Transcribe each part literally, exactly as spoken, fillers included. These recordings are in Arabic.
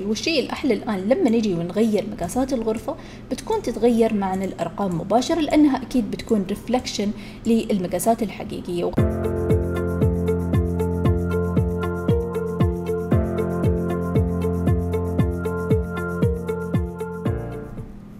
والشيء الأحلى الآن لما نجي ونغير مقاسات الغرفة بتكون تتغير معنا الأرقام مباشرة، لأنها أكيد بتكون ريفلكشن للمقاسات الحقيقية.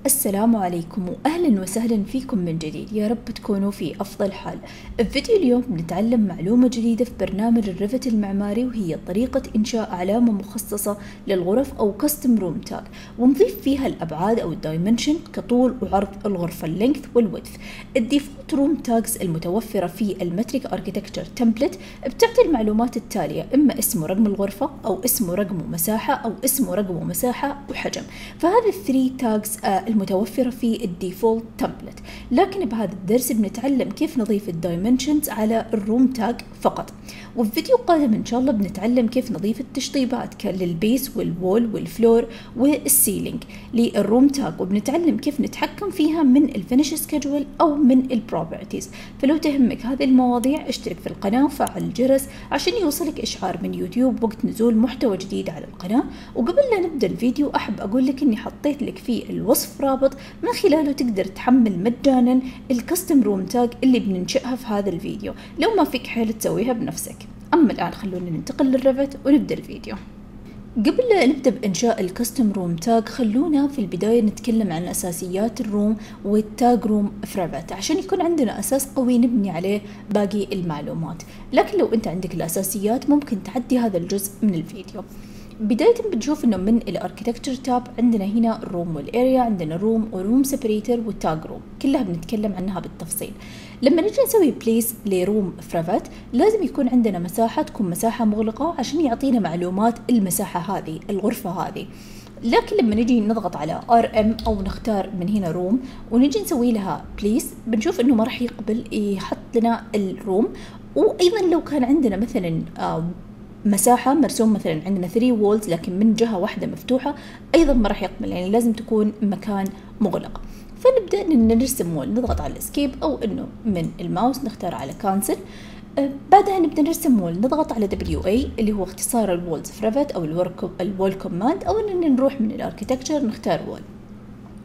السلام عليكم وأهلا وسهلا فيكم من جديد، يا رب تكونوا في أفضل حال. بفيديو اليوم بنتعلم معلومة جديدة في برنامج الريفت المعماري، وهي طريقة إنشاء علامة مخصصة للغرف أو كاستم روم تاج، ونضيف فيها الأبعاد أو الدايمنشن كطول وعرض الغرفة اللينث والويدث. الديفولت روم تاجز المتوفرة في المتريك أركيتكتشر تمبلت بتعطي المعلومات التالية: إما اسمه رقم الغرفة أو اسمه رقم ومساحة أو اسمه رقم ومساحة وحجم. فهذا الثري تاجز المتوفرة في الديفولت تمبلت، لكن بهذا الدرس بنتعلم كيف نضيف الدايمنشنز على الروم تاج فقط. وفي فيديو قادم ان شاء الله بنتعلم كيف نضيف التشطيبات للبيس والوول والفلور والسيلينج للروم تاج، وبنتعلم كيف نتحكم فيها من الفينش سكيدجول او من البروبرتيز. فلو تهمك هذه المواضيع اشترك في القناة وفعل الجرس عشان يوصلك اشعار من يوتيوب وقت نزول محتوى جديد على القناة. وقبل لا نبدا الفيديو احب اقول لك اني حطيت لك في الوصف رابط من خلاله تقدر تحمل مجانا الكاستم روم تاج اللي بننشئها في هذا الفيديو لو ما فيك حيل تسويها بنفسك. اما الان خلونا ننتقل للريفت ونبدا الفيديو. قبل لا نبدأ بإنشاء الكاستم روم تاج خلونا في البداية نتكلم عن أساسيات الروم والتاج روم في ريفت عشان يكون عندنا أساس قوي نبني عليه باقي المعلومات، لكن لو أنت عندك الأساسيات ممكن تعدي هذا الجزء من الفيديو. بداية بتشوف انه من الاركتكتشر تاب عندنا هنا الروم والاريا، عندنا روم وروم سبريتر والتاج روم، كلها بنتكلم عنها بالتفصيل. لما نجي نسوي بليس لروم في ريفت لازم يكون عندنا مساحة تكون مساحة مغلقة عشان يعطينا معلومات المساحة هذه الغرفة هذه. لكن لما نجي نضغط على آر إم أو نختار من هنا روم ونجي نسوي لها بليس بنشوف انه ما راح يقبل يحط لنا الروم. وايضا لو كان عندنا مثلا آه مساحة مرسوم مثلا عندنا ثري وولز لكن من جهة واحدة مفتوحة أيضا ما راح يقبل، يعني لازم تكون مكان مغلق. فنبدأ نرسم وول، نضغط على اسكيب أو إنه من الماوس نختار على كانسل. بعدها نبدأ نرسم وول، نضغط على دبليو إيه اللي هو اختصار الوولز في ريفت أو الوول كوماند، أو إننا نروح من الأركيتكتشر نختار وول.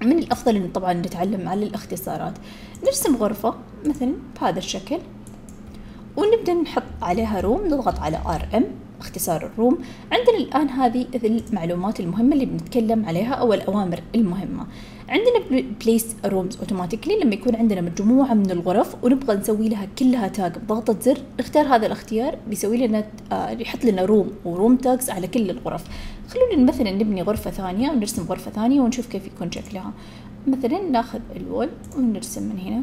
من الأفضل إنه طبعا نتعلم على الاختصارات. نرسم غرفة مثلا بهذا الشكل ونبدأ نحط عليها روم، نضغط على آر إم اختصار الروم. عندنا الآن هذه المعلومات المهمة اللي بنتكلم عليها أو الأوامر المهمة. عندنا بليس رومز اوتوماتيكلي لما يكون عندنا مجموعة من الغرف ونبغى نسوي لها كلها تاج بضغطة زر نختار هذا الاختيار بيسوي لنا آه يحط لنا روم وروم تاجز على كل الغرف. خلونا مثلا نبني غرفة ثانية ونرسم غرفة ثانية ونشوف كيف يكون شكلها. مثلا ناخذ الوول ونرسم من هنا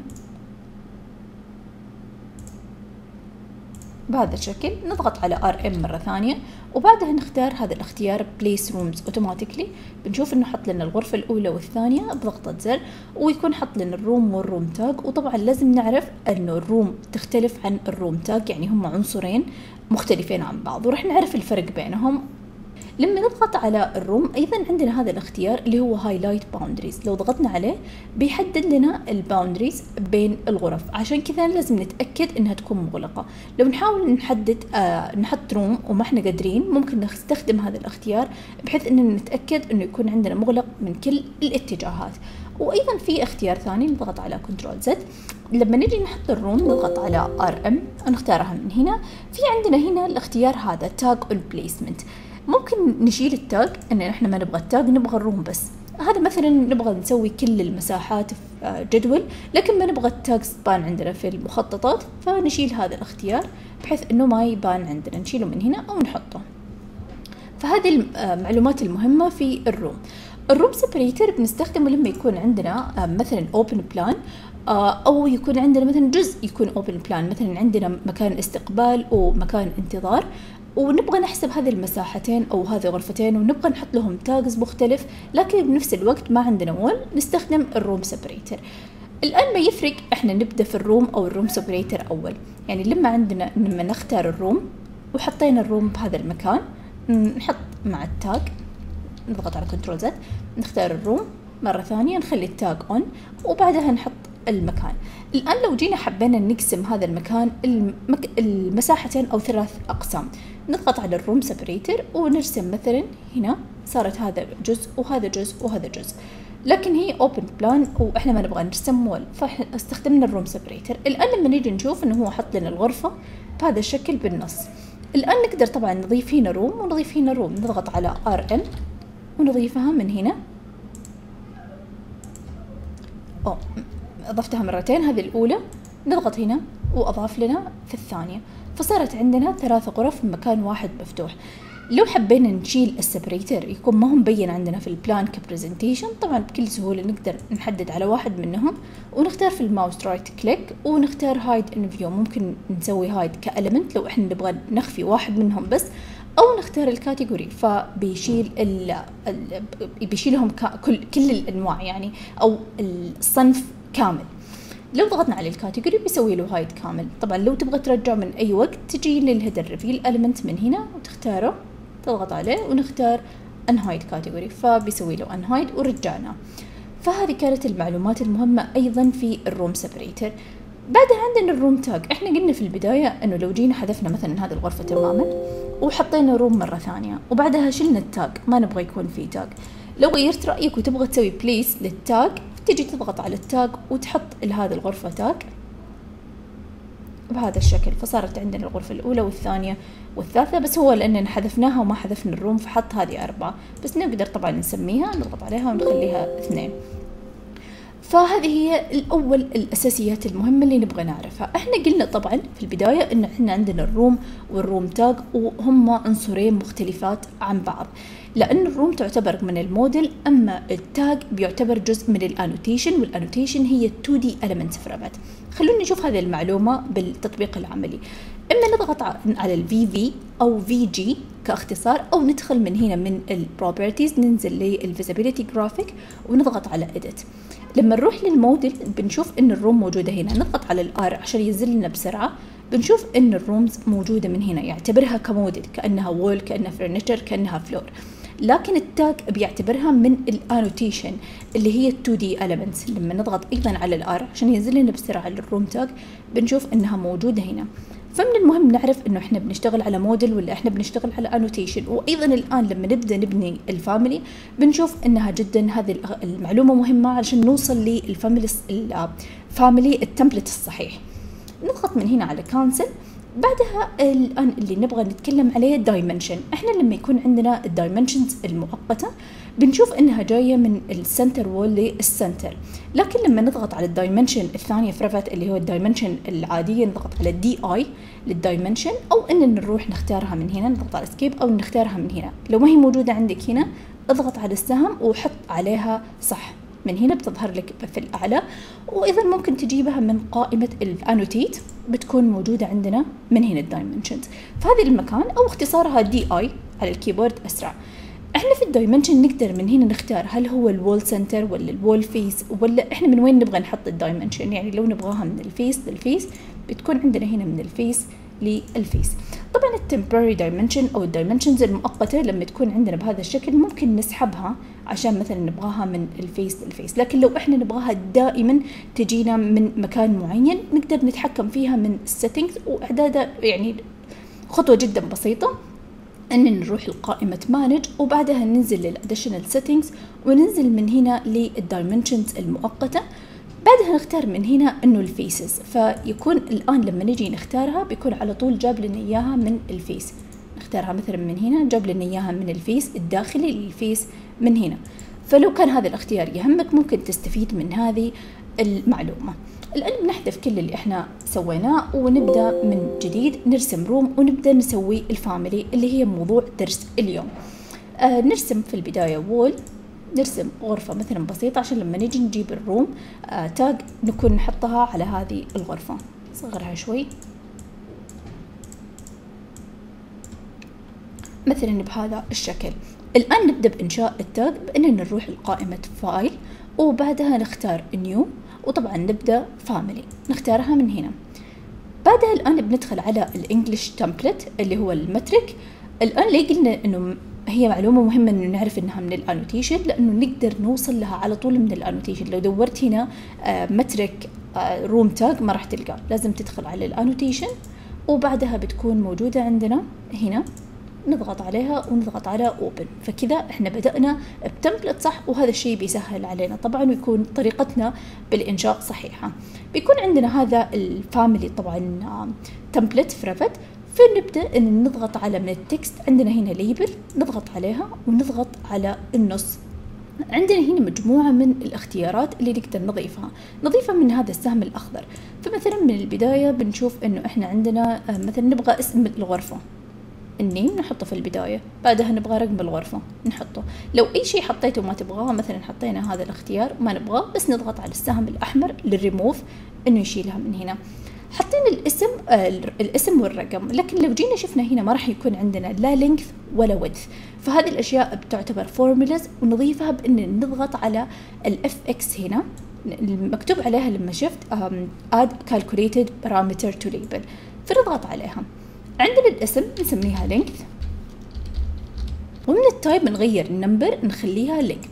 بهذا الشكل، نضغط على آر إم مرة ثانية وبعدها نختار هذا الاختيار Place Rooms Automatically. بنشوف انه حط لنا الغرفة الأولى والثانية بضغطة زر ويكون حط لنا الروم والروم تاج. وطبعا لازم نعرف انه الروم تختلف عن الروم تاج، يعني هم عنصرين مختلفين عن بعض ورح نعرف الفرق بينهم. لما نضغط على الروم ايضا عندنا هذا الاختيار اللي هو هايلايت باوندريز، لو ضغطنا عليه بيحدد لنا الباوندريز بين الغرف، عشان كذا لازم نتاكد انها تكون مغلقه. لو نحاول نحدد آه نحط روم وما احنا قادرين ممكن نستخدم هذا الاختيار بحيث اننا نتاكد انه يكون عندنا مغلق من كل الاتجاهات. وايضا في اختيار ثاني نضغط على كنترول زد، لما نجي نحط الروم نضغط على آر إم ونختارها من هنا. في عندنا هنا الاختيار هذا تاج اون بليسمنت، ممكن نشيل التاج ان احنا ما نبغى التاج نبغى الروم بس. هذا مثلا نبغى نسوي كل المساحات في جدول لكن ما نبغى التاج تبان عندنا في المخططات، فنشيل هذا الاختيار بحيث انه ما يبان عندنا، نشيله من هنا او نحطه. فهذه المعلومات المهمة في الروم. الروم سبريتر بنستخدمه لما يكون عندنا مثلا اوبن بلان او يكون عندنا مثلا جزء يكون اوبن بلان، مثلا عندنا مكان استقبال ومكان انتظار ونبغى نحسب هذه المساحتين او هذه غرفتين ونبغى نحط لهم تاجز مختلف لكن بنفس الوقت ما عندنا وول، نستخدم الروم سبريتر. الان ما يفرق احنا نبدا في الروم او الروم سبريتر اول، يعني لما عندنا لما نختار الروم وحطينا الروم بهذا المكان نحط مع التاج، نضغط على كنترول زد نختار الروم مرة ثانية نخلي التاج اون وبعدها نحط المكان. الآن لو جينا حبينا نقسم هذا المكان المك... المساحتين أو ثلاث أقسام، نضغط على الروم سبريتر ونرسم مثلا هنا صارت هذا جزء وهذا جزء وهذا جزء، لكن هي اوبن بلان واحنا ما نبغى نرسم وول، فاستخدمنا الروم سبريتر. الآن لما نيجي نشوف انه هو حط لنا الغرفة بهذا الشكل بالنص. الآن نقدر طبعا نضيف هنا روم ونضيف هنا روم، نضغط على ار ام ونضيفها من هنا. أو أضفتها مرتين، هذه الأولى نضغط هنا وأضاف لنا في الثانية، فصارت عندنا ثلاث غرف في مكان واحد مفتوح. لو حبينا نشيل السبريتر يكون ما هو مبين عندنا في البلان كبرزنتيشن، طبعا بكل سهولة نقدر نحدد على واحد منهم ونختار في الماوس رايت كليك ونختار هايد ان فيو، ممكن نسوي هايد كاليمنت لو احنا نبغى نخفي واحد منهم بس، أو نختار الكاتيجوري فبيشيل ال بيشيلهم كل كل الأنواع يعني أو الصنف كامل. لو ضغطنا على الكاتيجوري بيسوي له هايد كامل. طبعا لو تبغى ترجع من أي وقت تجي للهيدر ريفيل إليمنت من هنا وتختاره، تضغط عليه ونختار أنهايد كاتيجوري فبيسوي له أنهايد ورجعنا. فهذه كانت المعلومات المهمة أيضا في الروم سبريتر. بعدها عندنا الروم تاج، احنا قلنا في البداية انه لو جينا حذفنا مثلا هذه الغرفة تماما وحطينا روم مرة ثانية وبعدها شلنا التاج، ما نبغى يكون في تاج. لو غيرت رأيك وتبغى تسوي بليس للتاج، تجي تضغط على التاج وتحط لهذه الغرفة تاج بهذا الشكل، فصارت عندنا الغرفة الأولى والثانية والثالثة، بس هو لأننا حذفناها وما حذفنا الروم فحط هذه أربعة، بس نقدر طبعا نسميها، نضغط عليها ونخليها اثنين. فهذه هي الأول الأساسيات المهمة اللي نبغى نعرفها. احنا قلنا طبعا في البداية إن احنا عندنا الروم والروم تاج وهما عنصرين مختلفات عن بعض، لأن الروم تعتبر من الموديل أما التاج بيعتبر جزء من الأنوتيشن، والأنوتيشن هي تو دي elements في ريفت. خلونا نشوف هذه المعلومة بالتطبيق العملي. إما نضغط على ال في في أو في جي كاختصار، أو ندخل من هنا من ال properties ننزل لل visibility graphic ونضغط على edit. لما نروح للموديل بنشوف إن الروم موجودة هنا، نضغط على ال R عشان ينزل لنا بسرعة، بنشوف إن الرومز موجودة من هنا، يعتبرها كموديل كأنها وول كأنها فرنتشر كأنها فلور. لكن التاج بيعتبرها من الانوتيشن اللي هي تو دي elements. لما نضغط ايضا على الار عشان ينزل لنا بسرعه للروم تاج بنشوف انها موجوده هنا. فمن المهم نعرف انه احنا بنشتغل على موديل ولا احنا بنشتغل على انوتيشن. وايضا الان لما نبدا نبني الفاميلي بنشوف انها جدا هذه المعلومه مهمه علشان نوصل للفاميلي الفاميلي التمبلت الصحيح. نضغط من هنا على كانسل. بعدها الآن اللي نبغى نتكلم عليه دايمنشن. احنا لما يكون عندنا الدايمنشنز المؤقتة بنشوف انها جاية من السنتر وول للسنتر، لكن لما نضغط على الدايمنشن الثانية في ريفت اللي هو الدايمنشن العادية نضغط على الدي اي للدايمنشن، او ان نروح نختارها من هنا، نضغط على اسكيب او نختارها من هنا. لو ما هي موجودة عندك هنا اضغط على السهم وحط عليها صح، من هنا بتظهر لك في الأعلى. وإذا ممكن تجيبها من قائمة الانوتيت بتكون موجودة عندنا من هنا الدايمنشنز، فهذه المكان أو اختصارها دي اي على الكيبورد أسرع. احنا في الدايمنشن نقدر من هنا نختار هل هو الوول سنتر ولا الوول فيس، ولا احنا من وين نبغى نحط الدايمنشن، يعني لو نبغاها من الفيس للفيس بتكون عندنا هنا من الفيس للفيس. طبعا التمبراري دايمنشن او الدايمنشنز المؤقته لما تكون عندنا بهذا الشكل ممكن نسحبها عشان مثلا نبغاها من الفيس للفيس، لكن لو احنا نبغاها دائما تجينا من مكان معين نقدر نتحكم فيها من السيتنجز واعدادها، يعني خطوه جدا بسيطه ان نروح لقائمه مانج وبعدها ننزل للاديشنال سيتنجز وننزل من هنا للدايمنشنز المؤقته. بعدها نختار من هنا انه الفيسز، فيكون الان لما نجي نختارها بيكون على طول جاب لنا اياها من الفيس، نختارها مثلا من هنا جاب لنا اياها من الفيس الداخلي للفيس من هنا. فلو كان هذا الاختيار يهمك ممكن تستفيد من هذه المعلومة. الان بنحذف كل اللي احنا سويناه ونبدا من جديد نرسم روم ونبدا نسوي الفاميلي اللي هي موضوع درس اليوم. آه نرسم في البداية وول، نرسم غرفة مثلا بسيطة عشان لما نجي نجيب الروم آه تاج نكون نحطها على هذه الغرفة. صغرها شوي مثلا بهذا الشكل. الآن نبدأ بإنشاء التاج بأننا نروح لقائمة فايل وبعدها نختار نيو وطبعا نبدأ فاميلي نختارها من هنا. بعدها الآن بندخل على الانجليش تمبلت اللي هو المترك. الآن ليه قلنا إنه هي معلومة مهمة إنه نعرف إنها من الأنوتيشن، لأنه نقدر نوصل لها على طول من الأنوتيشن. لو دورت هنا مترك روم تاج ما راح تلقاه، لازم تدخل على الأنوتيشن وبعدها بتكون موجودة عندنا هنا، نضغط عليها ونضغط على اوبن. فكذا احنا بدأنا بتمبلت صح، وهذا الشيء بيسهل علينا طبعا ويكون طريقتنا بالإنشاء صحيحة. بيكون عندنا هذا الفاميلي طبعا تمبلت في ريفت. فنبدأ ان نضغط على من التكست، عندنا هنا ليبل نضغط عليها ونضغط على النص. عندنا هنا مجموعة من الاختيارات اللي نقدر نضيفها، نضيفها من هذا السهم الأخضر. فمثلا من البداية بنشوف انه احنا عندنا مثلا نبغى اسم الغرفة، النيم نحطه في البداية، بعدها نبغى رقم الغرفة نحطه. لو أي شيء حطيته ما تبغاه، مثلا حطينا هذا الاختيار ما نبغاه، بس نضغط على السهم الأحمر للريموف إنه يشيلها من هنا. حطينا الاسم آه الاسم والرقم، لكن لو جينا شفنا هنا ما راح يكون عندنا لا لينث ولا ويدث، فهذه الأشياء بتعتبر فورمولاز ونضيفها بإن نضغط على الإف إكس هنا المكتوب عليها لما شفت add calculated parameter to label، فنضغط عليها. عندنا الاسم نسميها لينث، ومن التايب نغير النمبر نخليها لينث.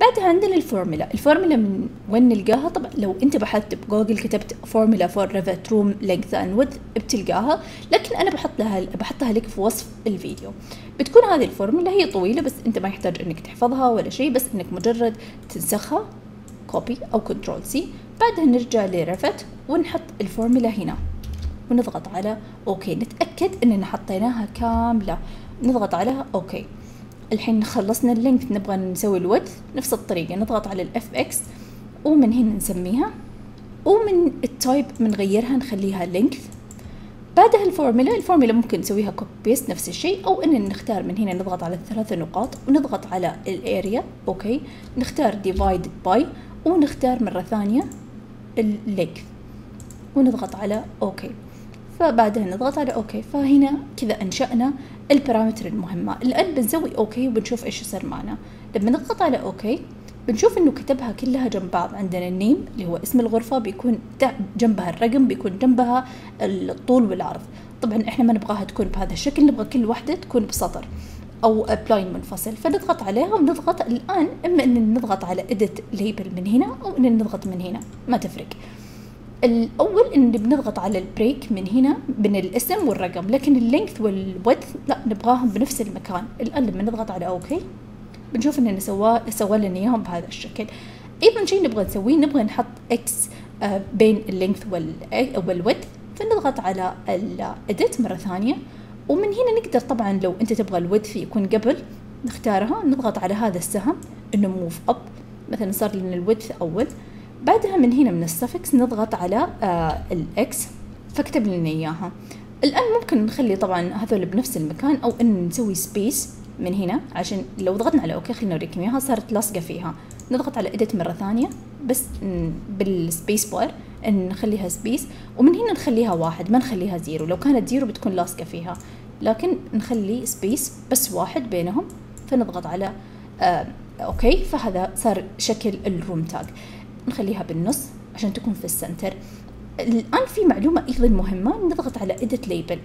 بعدها عندنا الفورمولا، الفورمولا من وين نلقاها؟ طبعا لو انت بحثت بجوجل كتبت فورمولا فور ريفت روم لينث اند ويدث بتلقاها، لكن انا بحط لها بحطها لك في وصف الفيديو. بتكون هذه الفورمولا هي طويله، بس انت ما يحتاج انك تحفظها ولا شيء، بس انك مجرد تنسخها كوبي او كنترول سي. بعدها نرجع لريفت ونحط الفورمولا هنا ونضغط على اوكي، نتاكد اننا حطيناها كامله، نضغط عليها اوكي. الحين خلصنا اللينث، نبغى نسوي الويدث نفس الطريقه، نضغط على الاف اكس ومن هنا نسميها، ومن التايب بنغيرها نخليها لينث. بعدها الفورمولا، الفورمولا ممكن نسويها كوبي بيست نفس الشيء، او ان نختار من هنا نضغط على الثلاث نقاط ونضغط على الاريا اوكي، نختار ديفايد باي ونختار مره ثانيه اللينث ونضغط على اوكي، فبعدها نضغط على اوكي. فهنا كذا انشأنا البارامتر المهمة. الآن بنسوي اوكي وبنشوف ايش صار معنا. لما نضغط على اوكي بنشوف انه كتبها كلها جنب بعض، عندنا النيم اللي هو اسم الغرفة بيكون جنبها الرقم، بيكون جنبها الطول والعرض. طبعا احنا ما نبغاها تكون بهذا الشكل، نبغى كل واحدة تكون بسطر او بلاين منفصل، فنضغط عليها ونضغط. الآن اما ان نضغط على اديت ليبل من هنا او ان نضغط من هنا ما تفرق. الأول إن بنضغط على البريك من هنا بين الاسم والرقم، لكن اللينث والويدث لا نبغاهم بنفس المكان. الآن لما نضغط على أوكي بنشوف إننا سوا سوى لنا إياهم بهذا الشكل. أيضا شيء نبغى نسويه، نبغى نحط إكس بين اللينث والويدث، فنضغط على الإديت مرة ثانية، ومن هنا نقدر طبعا لو أنت تبغى الويدث يكون قبل نختارها، نضغط على هذا السهم إنه موف أب، مثلا صار لنا الويدث أول. بعدها من هنا من السفكس نضغط على آه الاكس فاكتب لنا اياها. الان ممكن نخلي طبعا هذول بنفس المكان، او ان نسوي سبيس من هنا عشان لو ضغطنا على اوكي خلينا نوريكم اياها صارت لاصقه فيها. نضغط على اديت مره ثانيه بس بالسبيس بار نخليها سبيس، ومن هنا نخليها واحد ما نخليها زيرو، لو كانت زيرو بتكون لاصقه فيها، لكن نخلي سبيس بس واحد بينهم. فنضغط على آه اوكي، فهذا صار شكل الروم تاج. نخليها بالنص عشان تكون في السنتر. الآن في معلومة أيضا مهمة، نضغط على edit label.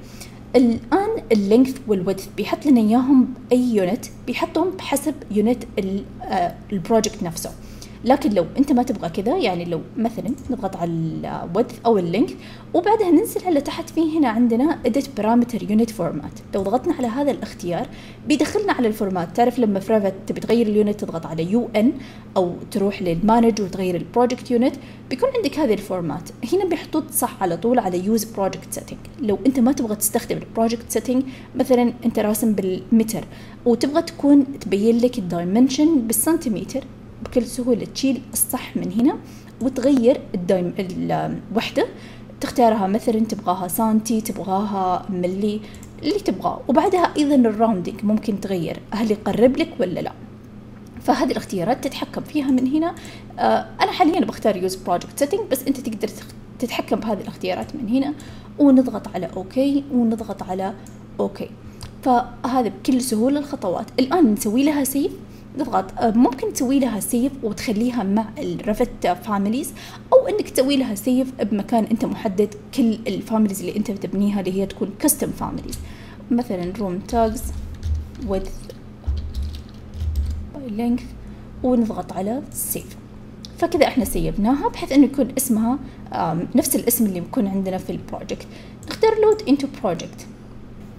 الآن اللينث والويدث بيحط لنا إياهم بأي يونت، بيحطهم بحسب يونت البروجكت نفسه، لكن لو أنت ما تبغى كذا، يعني لو مثلا نضغط على الويدث أو اللينث وبعدها ننزل على تحت في هنا عندنا edit parameter unit format. لو ضغطنا على هذا الاختيار بيدخلنا على الفورمات. تعرف لما في ريفت تبي تغير اليونت تضغط على يو ان، أو تروح للمانج وتغير البروجكت يونت، بيكون عندك هذه الفورمات هنا بيحطوك صح على طول على يوز بروجكت سيتنج. لو أنت ما تبغى تستخدم البروجكت سيتنج، مثلا أنت راسم بالمتر وتبغى تكون تبين لك الدايمنشن بالسنتيمتر، بكل سهولة تشيل الصح من هنا وتغير الدايم الوحدة، تختارها مثلا تبغاها سانتي تبغاها ملي اللي تبغاه. وبعدها أيضا الراوندينج ممكن تغير هل يقرب لك ولا لا، فهذه الاختيارات تتحكم فيها من هنا. آه أنا حاليا بختار يوز بروجكت سيتنج، بس أنت تقدر تتحكم بهذه الاختيارات من هنا. ونضغط على أوكي ونضغط على أوكي، فهذا بكل سهولة الخطوات. الآن نسوي لها سيف، نضغط ممكن تسوي لها سيف وتخليها مع الريفت فاميليز، او انك تسوي لها سيف بمكان انت محدد كل الفاميليز اللي انت بتبنيها اللي هي تكون كاستم فاميليز. مثلا روم تاجز ويدث length ونضغط على save. فكذا احنا سيبناها بحيث انه يكون اسمها نفس الاسم اللي بيكون عندنا في البروجكت. نختار load into project.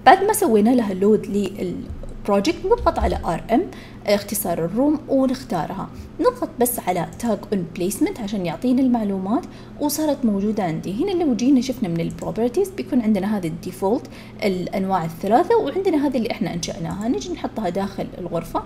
بعد ما سوينا لها load للبروجكت نضغط على rm اختصار الروم ونختارها، نضغط بس على tag on placement عشان يعطينا المعلومات وصارت موجودة عندي. هنا لو جينا شفنا من البروبرتيز بيكون عندنا هذا الديفولت الانواع الثلاثة، وعندنا هذه اللي احنا انشأناها، نجي نحطها داخل الغرفة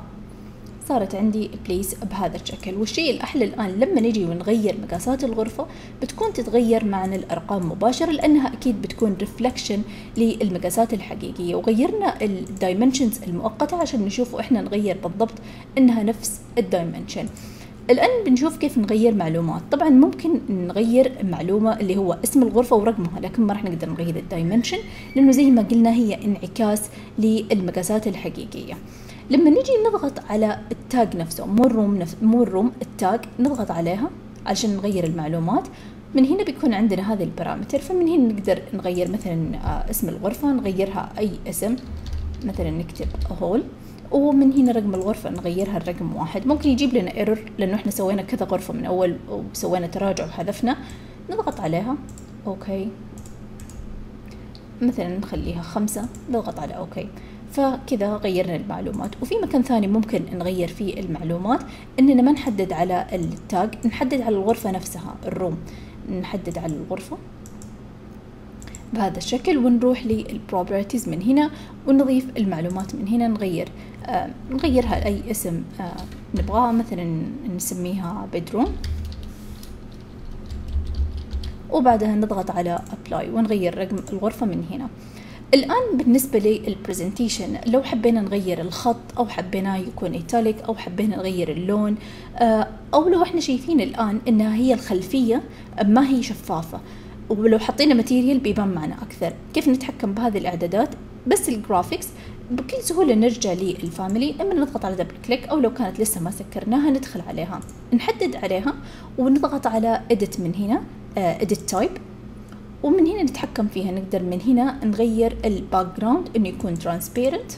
صارت عندي بليس بهذا الشكل. والشيء الأحلى الآن لما نجي ونغير مقاسات الغرفة بتكون تتغير معنا الأرقام مباشرة، لأنها أكيد بتكون ريفلكشن للمقاسات الحقيقية. وغيرنا الدايمنشنز المؤقتة عشان نشوفوا إحنا نغير بالضبط إنها نفس الدايمنشن. الآن بنشوف كيف نغير معلومات. طبعا ممكن نغير معلومة اللي هو اسم الغرفة ورقمها، لكن ما راح نقدر نغير الدايمنشن لأنه زي ما قلنا هي انعكاس للمقاسات الحقيقية. لما نجي نضغط على التاج نفسه، مو الروم نفسه، مو الروم، التاج، نضغط عليها عشان نغير المعلومات. من هنا بيكون عندنا هذا البارامتر، فمن هنا نقدر نغير مثلا اسم الغرفة، نغيرها أي اسم، مثلا نكتب هول، ومن هنا رقم الغرفة نغيرها الرقم واحد. ممكن يجيب لنا ايرور لأنه احنا سوينا كذا غرفة من أول وسوينا تراجع وحذفنا. نضغط عليها أوكي، مثلا نخليها خمسة، نضغط على أوكي. فكذا غيرنا المعلومات. وفي مكان ثاني ممكن نغير فيه المعلومات إننا ما نحدد على التاج، نحدد على الغرفة نفسها الروم، نحدد على الغرفة بهذا الشكل، ونروح للبروبرتيز من هنا ونضيف المعلومات من هنا، نغير آه نغيرها لأي اسم آه نبغاها، مثلا نسميها بدروم، وبعدها نضغط على ابلاي ونغير رقم الغرفة من هنا. الآن بالنسبة للبرزنتيشن، لو حبينا نغير الخط أو حبينا يكون إيتاليك أو حبينا نغير اللون، أو لو إحنا شايفين الآن إنها هي الخلفية ما هي شفافة، ولو حطينا ماتيريال بيبان معنا أكثر. كيف نتحكم بهذه الإعدادات؟ بس الجرافيكس بكل سهولة نرجع للفاميلي، إما نضغط على دبل كليك أو لو كانت لسه ما سكرناها ندخل عليها، نحدد عليها ونضغط على إديت من هنا، إديت تايب، ومن هنا نتحكم فيها. نقدر من هنا نغير الباك جراوند انه يكون ترانسبيرنت،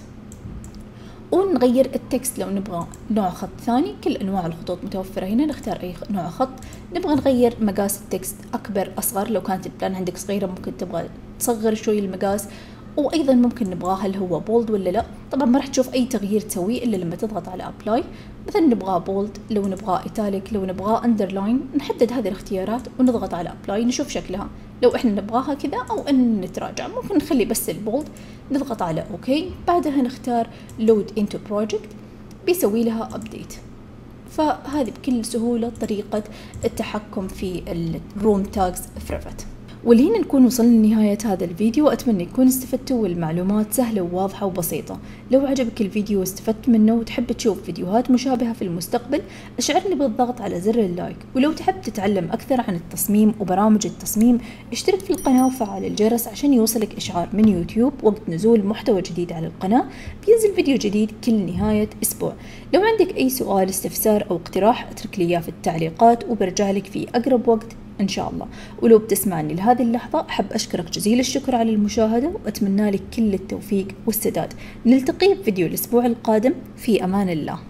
ونغير التكست لو نبغى نوع خط ثاني، كل انواع الخطوط متوفره هنا، نختار اي نوع خط نبغى، نغير مقاس التكست اكبر اصغر، لو كانت البلان عندك صغيره ممكن تبغى تصغر شوي المقاس، وايضا ممكن نبغاه هل هو بولد ولا لا. طبعا ما راح تشوف اي تغيير تسويه الا لما تضغط على ابلاي. مثلا نبغاه بولد، لو نبغاه ايتاليك، لو نبغاه اندرلاين، نحدد هذه الاختيارات ونضغط على ابلاي نشوف شكلها، لو احنا نبغاها كذا او ان نتراجع. ممكن نخلي بس البولد، نضغط على اوكي، بعدها نختار لود انتو بروجكت، بيسوي لها ابديت. فهذه بكل سهوله طريقه التحكم في الروم تاجز في ريفت. واللي هنا نكون وصلنا لنهاية هذا الفيديو، وأتمنى يكون استفدتوا والمعلومات سهلة وواضحة وبسيطة. لو عجبك الفيديو واستفدت منه وتحب تشوف فيديوهات مشابهة في المستقبل، اشعرني بالضغط على زر اللايك. ولو تحب تتعلم أكثر عن التصميم وبرامج التصميم، اشترك في القناة وفعل الجرس عشان يوصلك إشعار من يوتيوب وقت نزول محتوى جديد على القناة. بينزل فيديو جديد كل نهاية أسبوع. لو عندك أي سؤال، استفسار أو اقتراح، اترك لي إياه في التعليقات وبرجع لك في أقرب وقت إن شاء الله. ولو بتسمعني لهذه اللحظة أحب أشكرك جزيل الشكر على المشاهدة، وأتمنى لك كل التوفيق والسداد. نلتقي بفيديو الأسبوع القادم، في أمان الله.